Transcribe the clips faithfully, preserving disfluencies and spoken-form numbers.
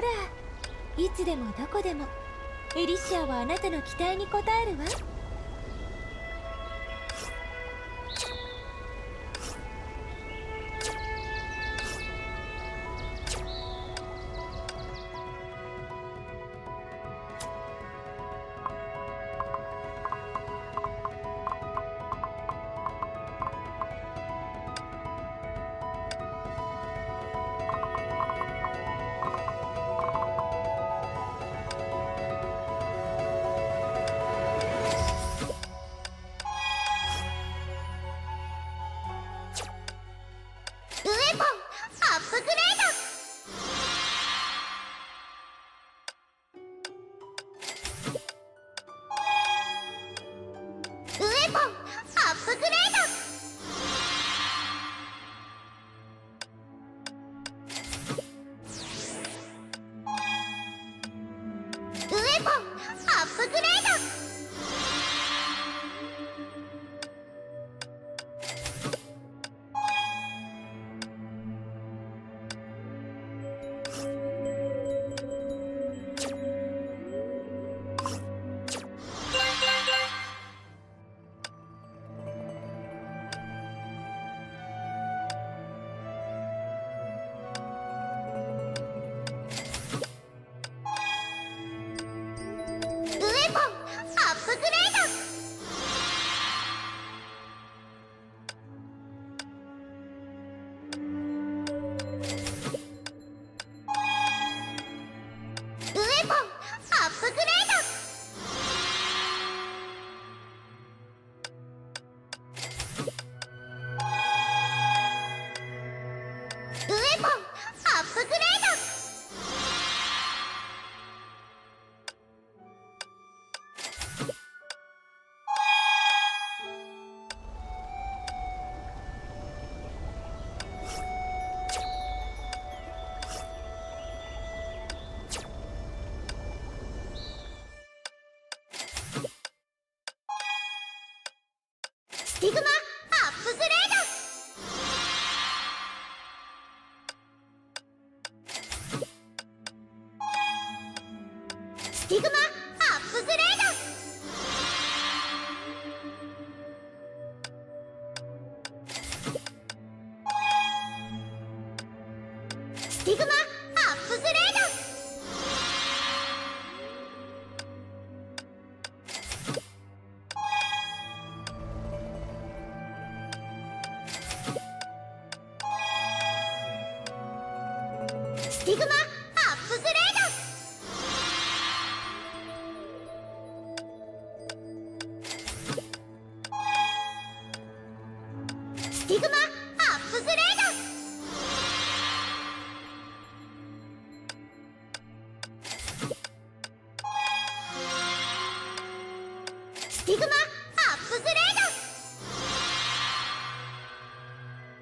ら、いつでもどこでもエリシアはあなたの期待に応えるわ。スティグマアップグレード。スティグマアップグレード。スティグマアップグレード。スティグマアップグレード。スティグマアップグレード。スティグマアップグレー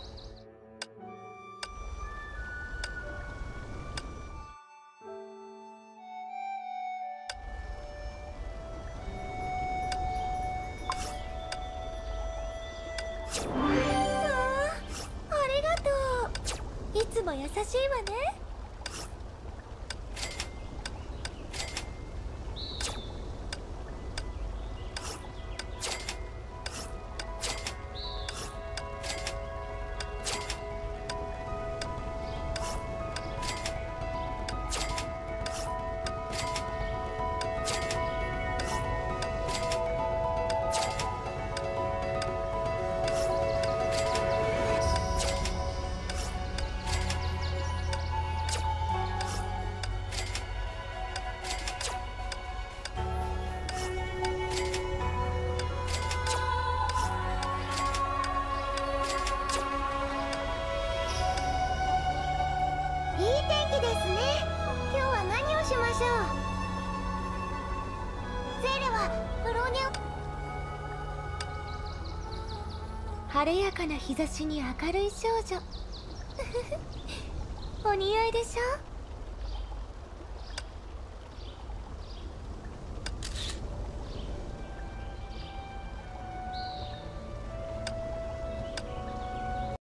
ド。いつも優しいわね。晴れやかな日差しに明るい少女お似合いでしょう。